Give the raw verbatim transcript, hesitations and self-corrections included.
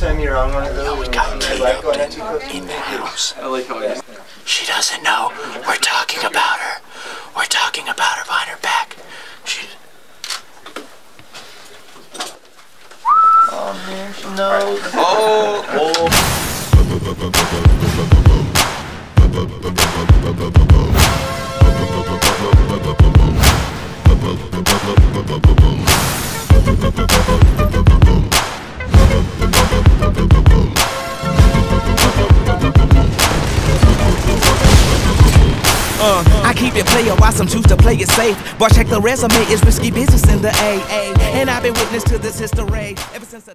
next time you're on one of those, we got T Upton in the house. I like how it is. She doesn't know we're talking about her. We're talking about her behind her back. She. Oh man, she knows. Oh. Uh, I keep it player, why some choose to play it safe. But check the resume, it's risky business in the A A. And I've been witness to this history ever since.